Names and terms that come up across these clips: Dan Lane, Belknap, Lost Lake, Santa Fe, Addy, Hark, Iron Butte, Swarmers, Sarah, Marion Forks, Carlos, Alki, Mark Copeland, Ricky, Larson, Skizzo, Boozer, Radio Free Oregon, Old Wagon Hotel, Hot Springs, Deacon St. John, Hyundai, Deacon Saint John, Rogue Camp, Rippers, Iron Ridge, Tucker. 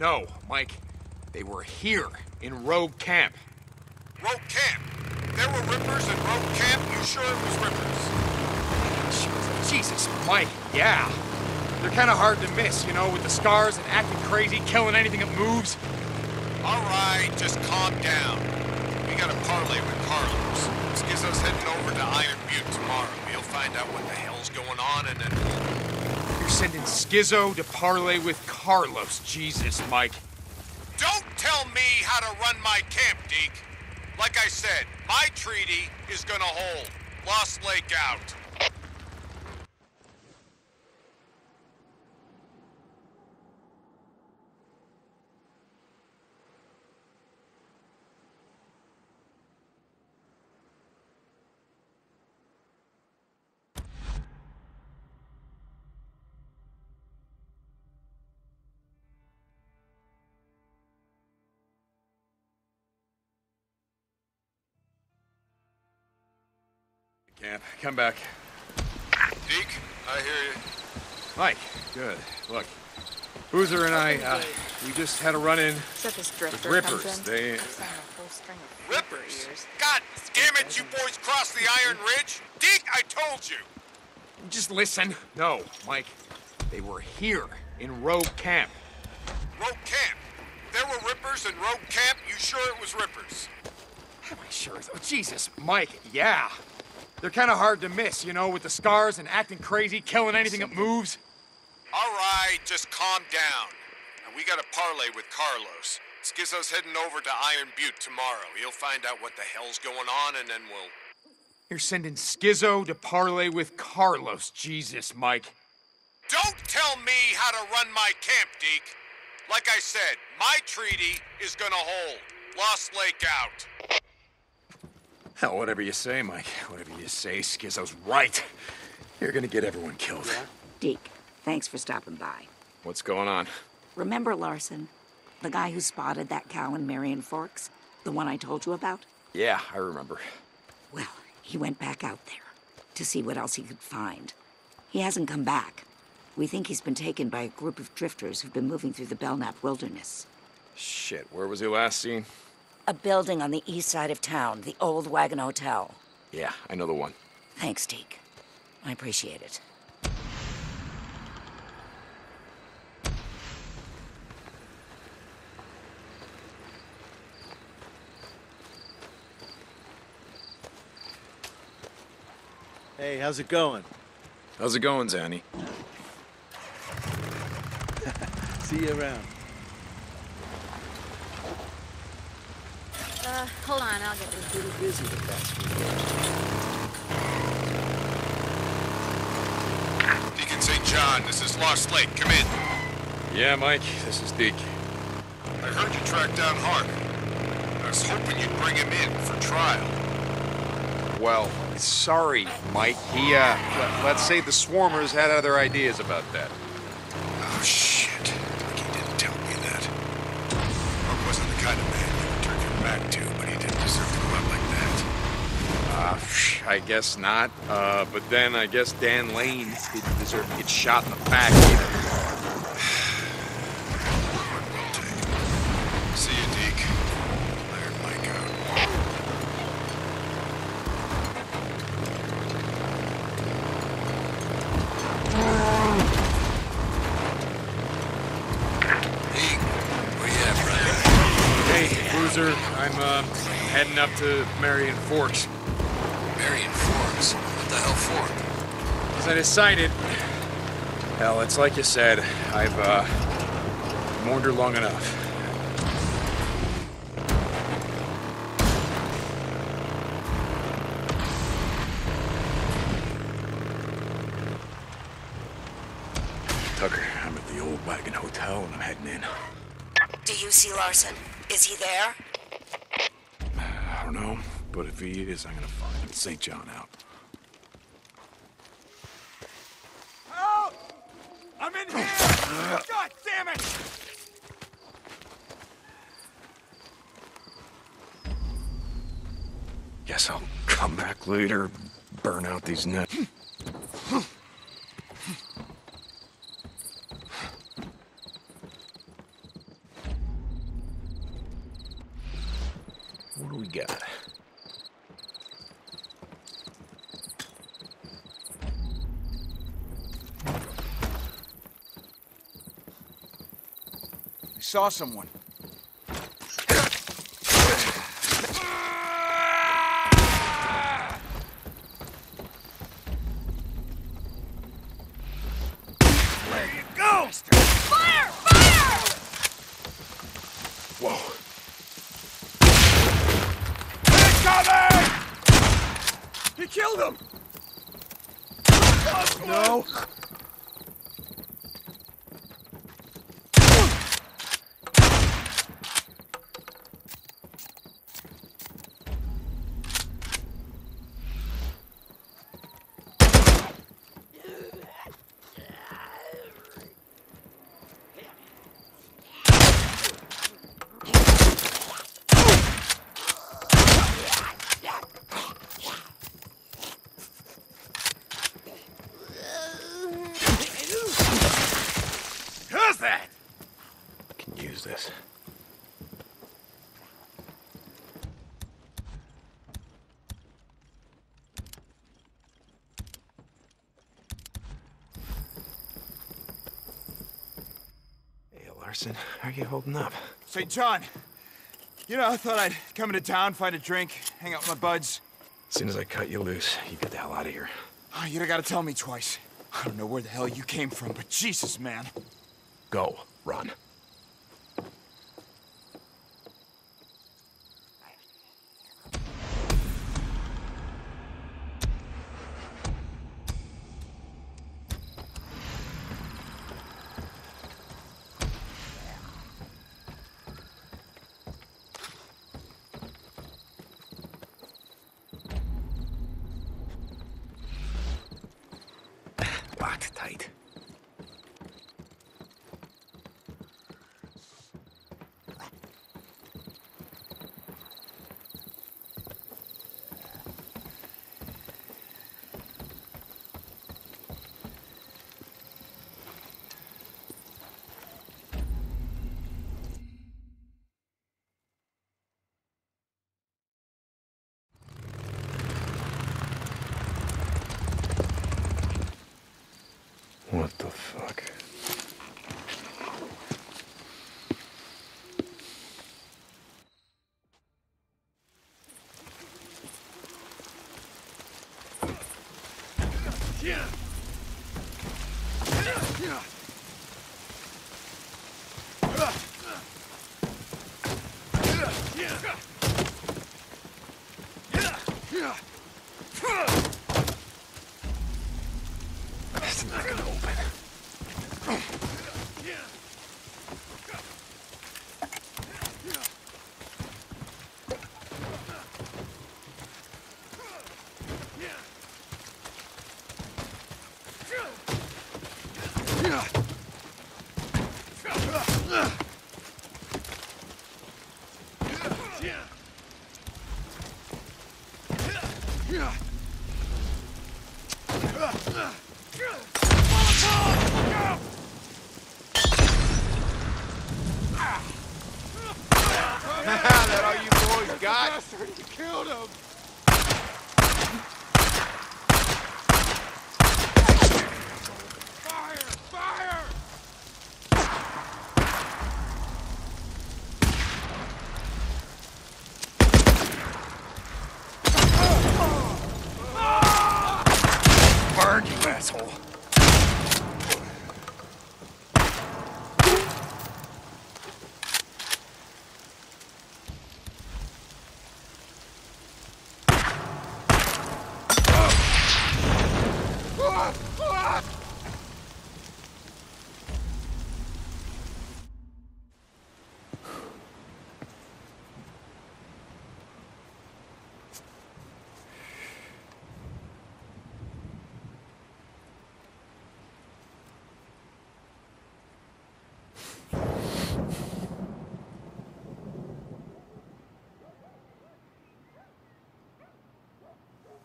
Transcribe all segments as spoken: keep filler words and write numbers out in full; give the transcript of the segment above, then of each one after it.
No, Mike. They were here, in Rogue Camp. Rogue Camp? There were Rippers in Rogue Camp? You sure it was Rippers? Jesus, Mike, yeah. They're kind of hard to miss, you know, with the scars and acting crazy, killing anything that moves. All right, just calm down. We got a parlay with Carlos. Skizzo's heading over to Iron Butte tomorrow. We'll find out what the hell's going on and then... You're sending Skizzo to parlay with Carlos. Jesus, Mike. Don't tell me how to run my camp, Deke. Like I said, my treaty is gonna hold. Lost Lake out. Camp, come back. Deke, I hear you. Mike, good. Look, Boozer and I, uh, we just had a run-in with Rippers. They... Rippers? God damn it, you boys crossed the Iron Ridge? Deke, I told you! Just listen. No, Mike, they were here, in Rogue Camp. Rogue Camp? There were Rippers in Rogue Camp? You sure it was Rippers? Am I sure? Oh, Jesus, Mike, yeah. They're kind of hard to miss, you know, with the scars and acting crazy, killing anything that moves. All right, just calm down. And we got a parlay with Carlos. Skizzo's heading over to Iron Butte tomorrow. He'll find out what the hell's going on, and then we'll... You're sending Skizzo to parlay with Carlos. Jesus, Mike. Don't tell me how to run my camp, Deke. Like I said, my treaty is gonna hold. Lost Lake out. Hell, whatever you say, Mike. Whatever you say, Skizzo's right. You're gonna get everyone killed. Yeah. Deke, thanks for stopping by. What's going on? Remember Larson? The guy who spotted that cow in Marion Forks? The one I told you about? Yeah, I remember. Well, he went back out there to see what else he could find. He hasn't come back. We think he's been taken by a group of drifters who've been moving through the Belknap wilderness. Shit, where was he last seen? A building on the east side of town, the Old Wagon Hotel. Yeah, I know the one. Thanks, Deke. I appreciate it. Hey, how's it going? How's it going, Zanny? See you around. Uh, hold on, I'll get this. Pretty busy with that. Deacon Saint John, this is Lost Lake. Come in. Yeah, Mike, this is Deke. I heard you tracked down Hark. I was hoping you'd bring him in for trial. Well, sorry, Mike. He, uh, let, let's say the Swarmers had other ideas about that. Oh, shit. Ricky didn't tell me that. Hark wasn't the kind of man back to, but he didn't deserve to go out like that. Uh, I guess not. Uh, but then I guess Dan Lane didn't deserve to get shot in the back either. Well taken. See you, Deke. Iron Mike out. Deke, where you at, brother? Hey, Boozer. I'm, uh, heading up to Marion Forks. Marion Forks? What the hell for? Because I decided... Hell, it's like you said. I've, uh, mourned her long enough. Tucker, I'm at the Old Wagon Hotel and I'm heading in. Do you see Larson? Is he there? I don't know, but if he is, I'm gonna find him. Saint John out. Help! I'm in here! God damn it! Guess I'll come back later, burn out these nuts. What do we got? I saw someone. Larson, how are you holding up? Saint John, you know, I thought I'd come into town, find a drink, hang out with my buds. As soon as I cut you loose, you get the hell out of here. Oh, you don't gotta tell me twice. I don't know where the hell you came from, but Jesus, man. Go, run. What the fuck? Yeah. Yeah.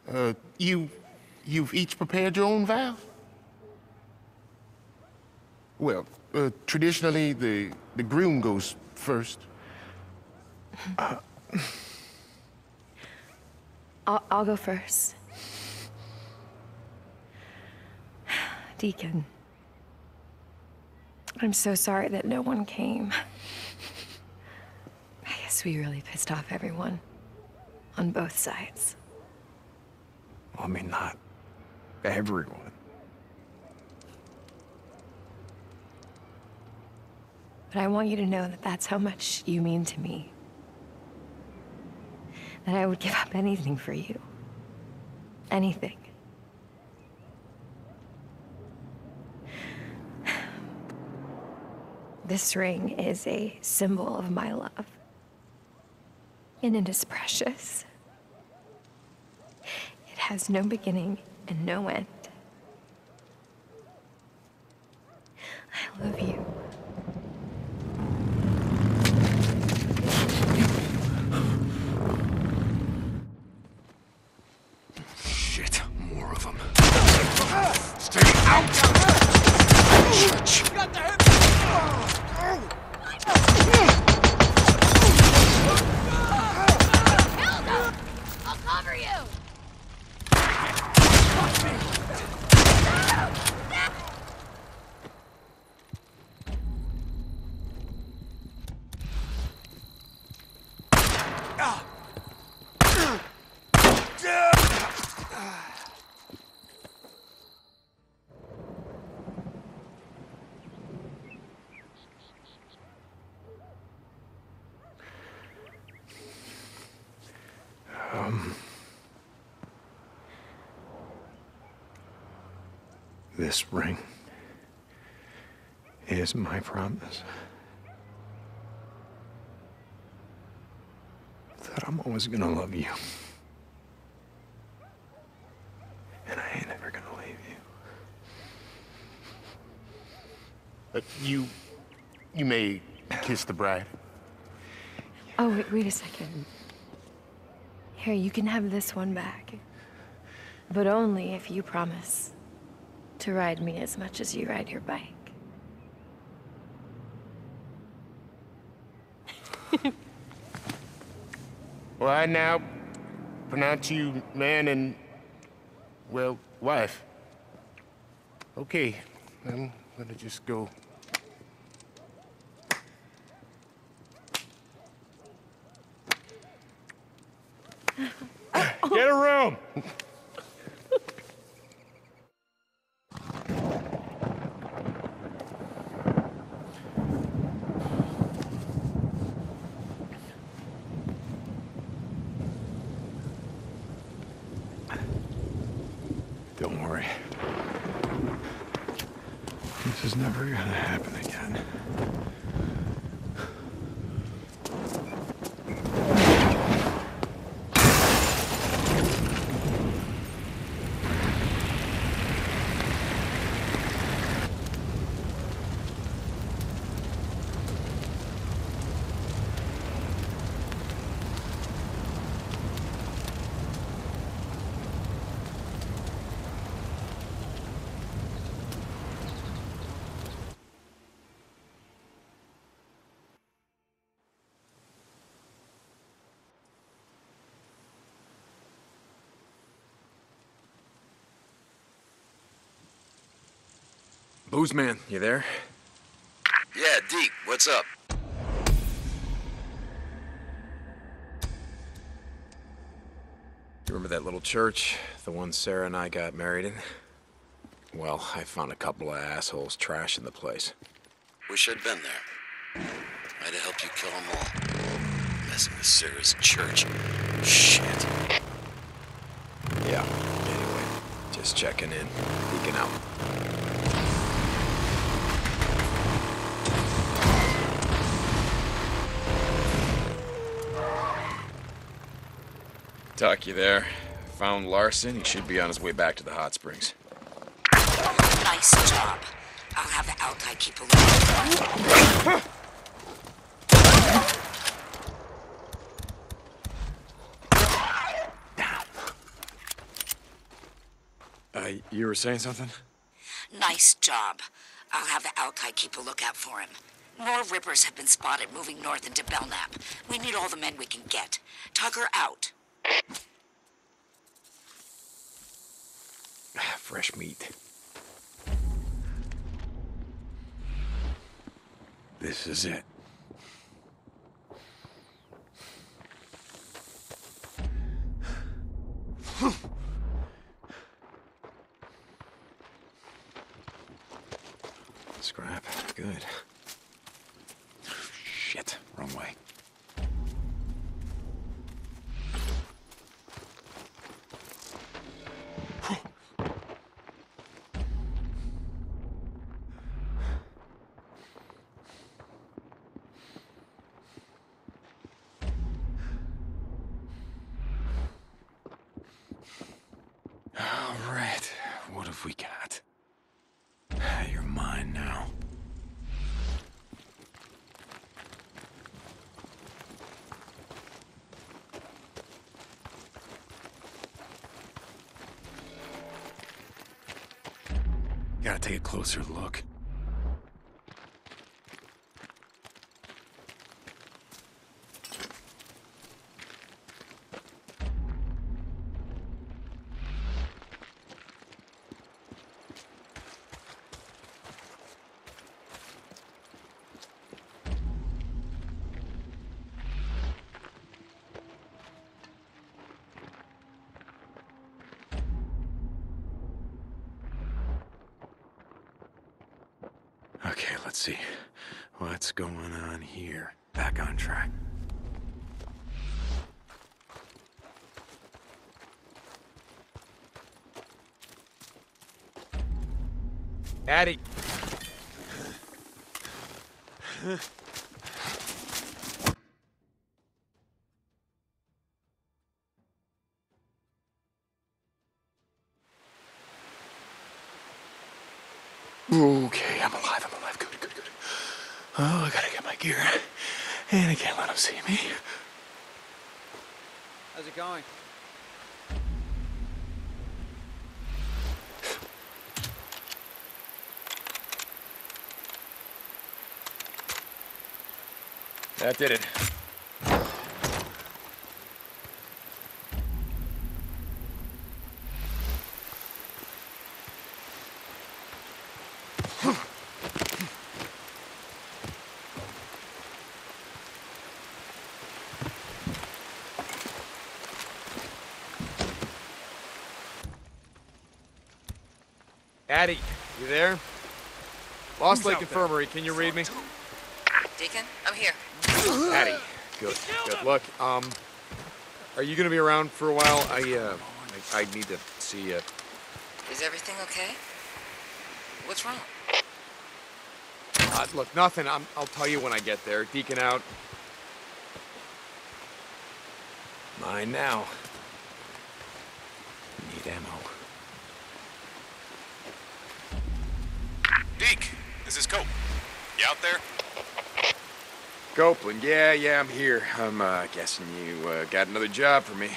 Uh, you, you've each prepared your own vow? Well, uh, traditionally, the, the groom goes first. Uh, I'll, I'll go first. Deacon, I'm so sorry that no one came. I guess we really pissed off everyone on both sides. Well, I mean, not everyone. But I want you to know that that's how much you mean to me. That I would give up anything for you. Anything. This ring is a symbol of my love. And it is precious. It has no beginning and no end. I love you. This ring is my promise that I'm always gonna love you. And I ain't ever gonna leave you. But you, you may kiss the bride. Oh, wait, wait a second. Here, you can have this one back. But only if you promise to ride me as much as you ride your bike. Well, I now pronounce you man and, well, wife. Okay, I'm gonna just go. Get a room! Never gonna happen again. Booze man, you there? Yeah, Deke, what's up? You remember that little church? The one Sarah and I got married in? Well, I found a couple of assholes trashing the place. Wish I'd been there. I'd have helped you kill them all. Messing with Sarah's church. Shit. Yeah, anyway, just checking in, peeking out. Tuck, you there? Found Larson. He should be on his way back to the Hot Springs. Oh, nice job. I'll have the Alki keep a lookout. Uh, you were saying something? Nice job. I'll have the Alki keep a lookout for him. More Rippers have been spotted moving north into Belknap. We need all the men we can get. Tucker out. Fresh meat. This is it. Scrap. Good. Shit. Wrong way. Gotta take a closer look. Okay, let's see. What's going on here? Back on track. Addy. Okay, I'm alive. I'm alive. Good, good, good. Oh, I gotta get my gear. And I can't let them see me. How's it going? That did it. Addy, you there? Lost Lake Infirmary, can you read me? Deacon, I'm here. Addy, good, good luck. Um, are you gonna be around for a while? I, uh, I, I need to see you. Is everything okay? What's wrong? Uh, look, nothing. I'm, I'll tell you when I get there. Deacon out. Mine now. Need ammo. This is Cope. You out there? Copeland, yeah, yeah, I'm here. I'm uh, guessing you uh, got another job for me.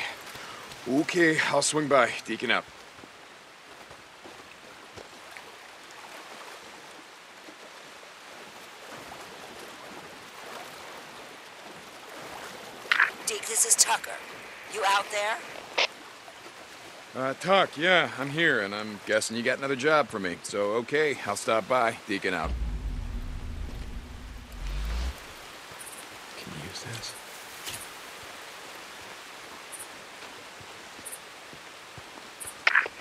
Okay, I'll swing by. Deacon up. Deke, this is Tucker. You out there? Uh, Tuck, yeah, I'm here, and I'm guessing you got another job for me. So, okay, I'll stop by. Deacon out. Can you use this?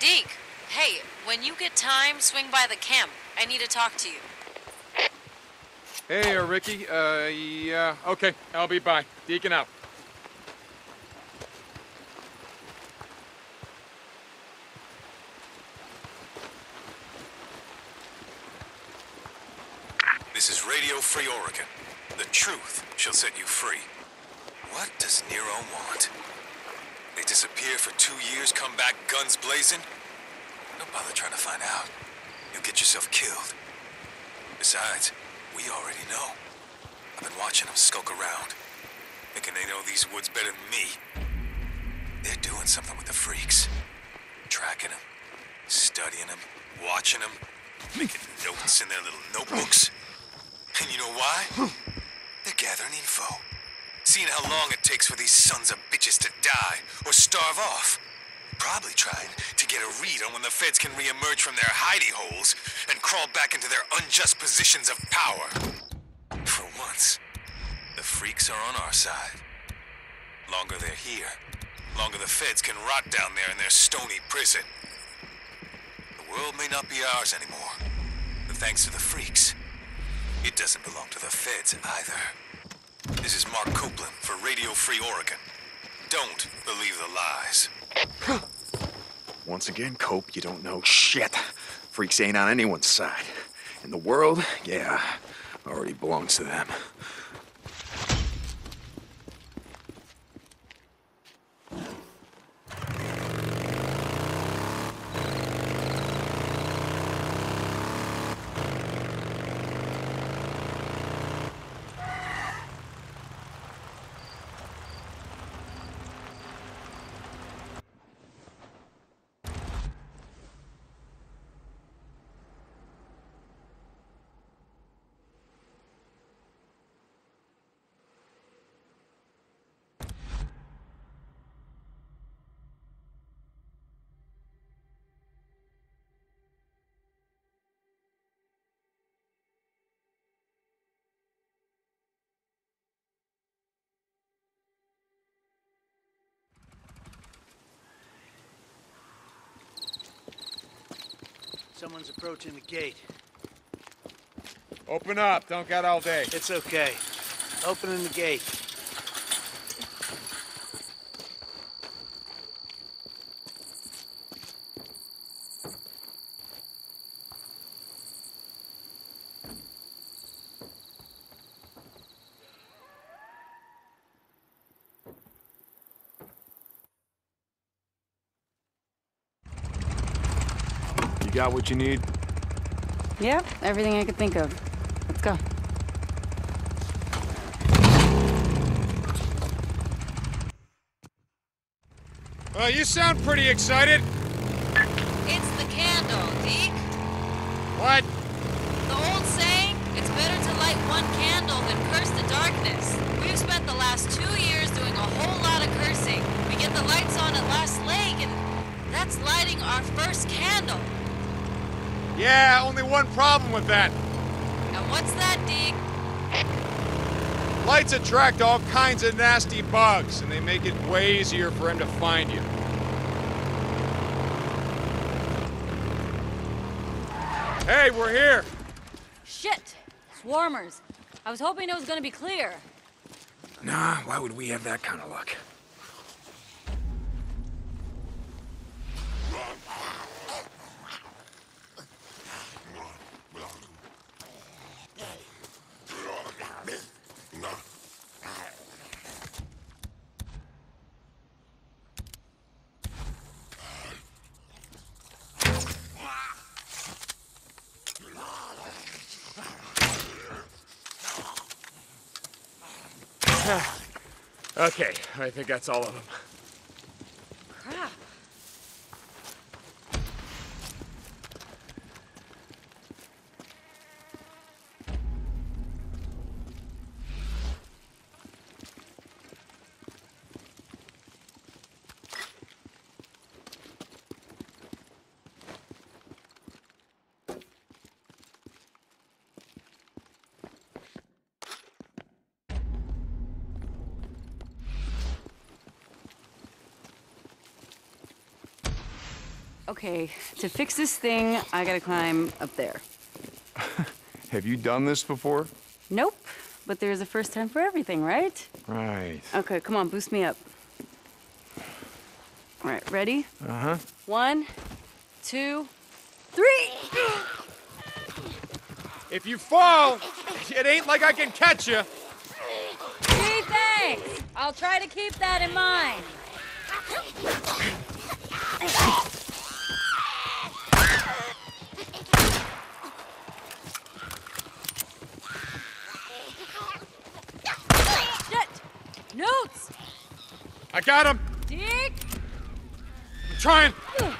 Deke, hey, when you get time, swing by the camp. I need to talk to you. Hey, uh, Ricky, uh, yeah, okay, I'll be by. Deacon out. This is Radio Free Oregon. The truth shall set you free. What does Nero want? They disappear for two years, come back guns blazing? Don't bother trying to find out. You'll get yourself killed. Besides, we already know. I've been watching them skulk around, thinking they know these woods better than me. They're doing something with the freaks. Tracking them, studying them, watching them, making notes in their little notebooks. And you know why? They're gathering info. Seeing how long it takes for these sons of bitches to die or starve off. Probably trying to get a read on when the feds can reemerge from their hidey holes and crawl back into their unjust positions of power. For once, the freaks are on our side. Longer they're here, longer the feds can rot down there in their stony prison. The world may not be ours anymore, but thanks to the freaks, it doesn't belong to the feds either. This is Mark Copeland for Radio Free Oregon. Don't believe the lies. Once again, Cope, you don't know shit. Freaks ain't on anyone's side. And the world, yeah, already belongs to them. Someone's approaching the gate. Open up. Don't got all day. It's okay. Opening the gate. Got what you need? Yep, everything I could think of. Let's go. Well, you sound pretty excited. It's the candle, Deke. What? The old saying, it's better to light one candle than curse the darkness. We've spent the last two years doing a whole lot of cursing. We get the lights on at Lost Lake, and that's lighting our first candle. Yeah, only one problem with that. And what's that, Deke? Lights attract all kinds of nasty bugs, and they make it way easier for him to find you. Hey, we're here! Shit! Swarmers. I was hoping it was gonna be clear. Nah, why would we have that kind of luck? Okay, I think that's all of them. Crap. Okay, to fix this thing, I gotta climb up there. Have you done this before? Nope, but there's a first time for everything, right? Right. Okay, come on, boost me up. All right, ready? Uh-huh. One, two, three! If you fall, it ain't like I can catch you. Gee, thanks. I'll try to keep that in mind. I got him! Dick! I'm trying! Nice.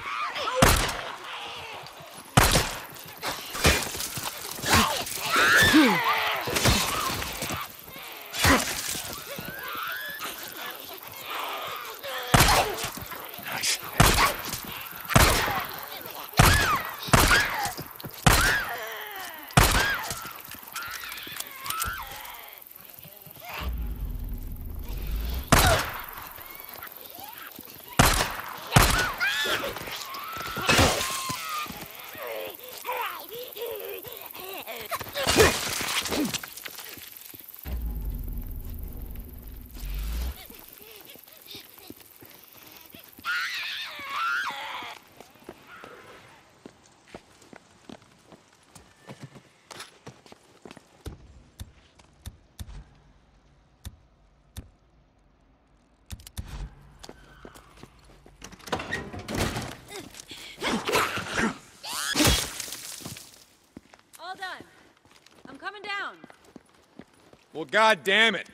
Well, God damn it.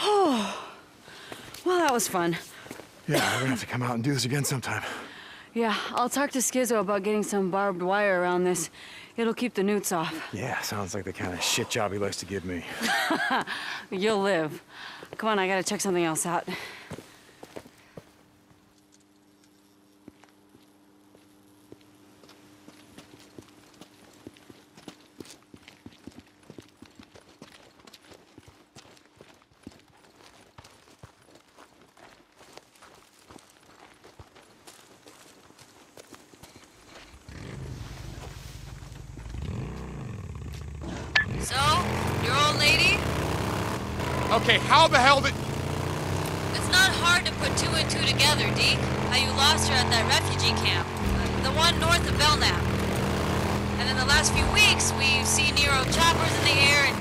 Oh, well, that was fun. Yeah, we're gonna have to come out and do this again sometime. Yeah, I'll talk to Skizzo about getting some barbed wire around this. It'll keep the newts off. Yeah, sounds like the kind of shit job he likes to give me. You'll live. Come on, I gotta check something else out. Okay, how the hell did... It's not hard to put two and two together, Deke. How you lost her at that refugee camp. The one north of Belknap. And in the last few weeks, we've seen Nero choppers in the air, and...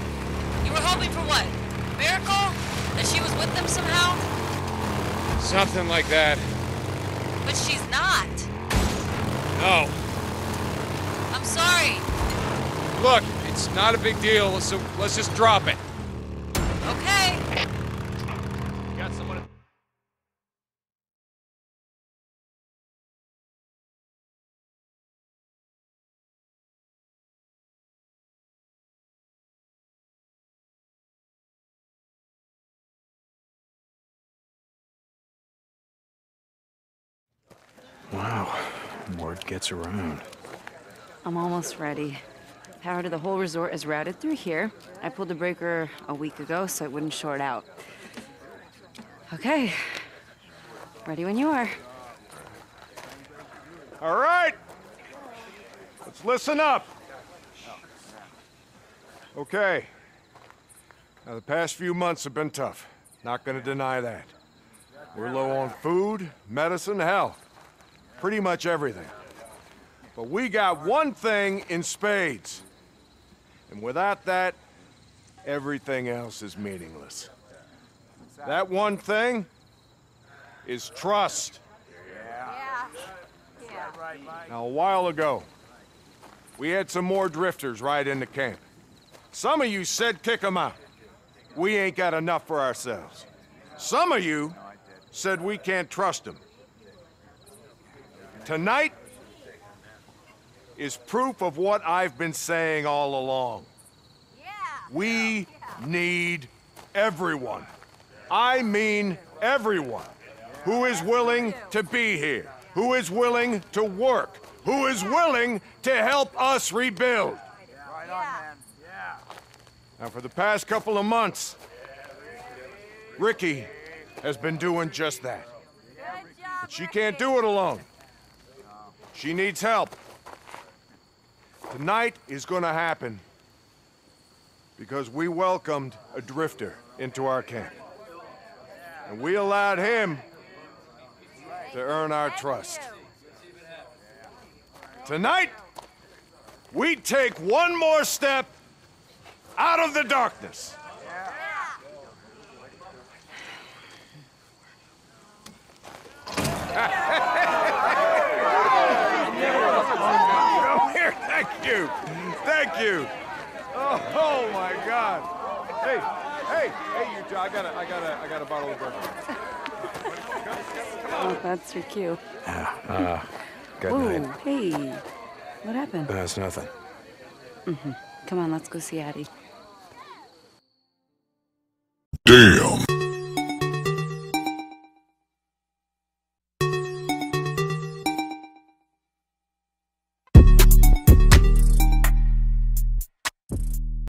You were hoping for what? A miracle? That she was with them somehow? Something like that. But she's not. No. I'm sorry. Look, it's not a big deal, so let's just drop it. Wow, word gets around. I'm almost ready. Power to the whole resort is routed through here. I pulled the breaker a week ago so it wouldn't short out. Okay, ready when you are. All right, let's listen up. Okay, now the past few months have been tough. Not gonna deny that. We're low on food, medicine, hell. Pretty much everything. But we got one thing in spades. And without that, everything else is meaningless. That one thing is trust. Yeah. Yeah. Now, a while ago, we had some more drifters right into camp. Some of you said kick them out. We ain't got enough for ourselves. Some of you said we can't trust them. Tonight is proof of what I've been saying all along. Yeah. We yeah. need everyone. I mean everyone who is willing to be here, who is willing to work, who is willing to help us rebuild. Right on, man. Yeah. Now, for the past couple of months, Ricky has been doing just that. But she can't do it alone. She needs help. Tonight is gonna happen because we welcomed a drifter into our camp. And we allowed him to earn our trust. Tonight, we take one more step out of the darkness. Thank you. Thank you. Oh, oh my God. Hey, hey, hey, you two, I got a, I got a, I got a bottle of bourbon. Oh, that's your cue. Yeah, uh, good Whoa, night. Hey, what happened? That's uh, nothing. Mm-hmm. Come on, let's go see Addy. Damn.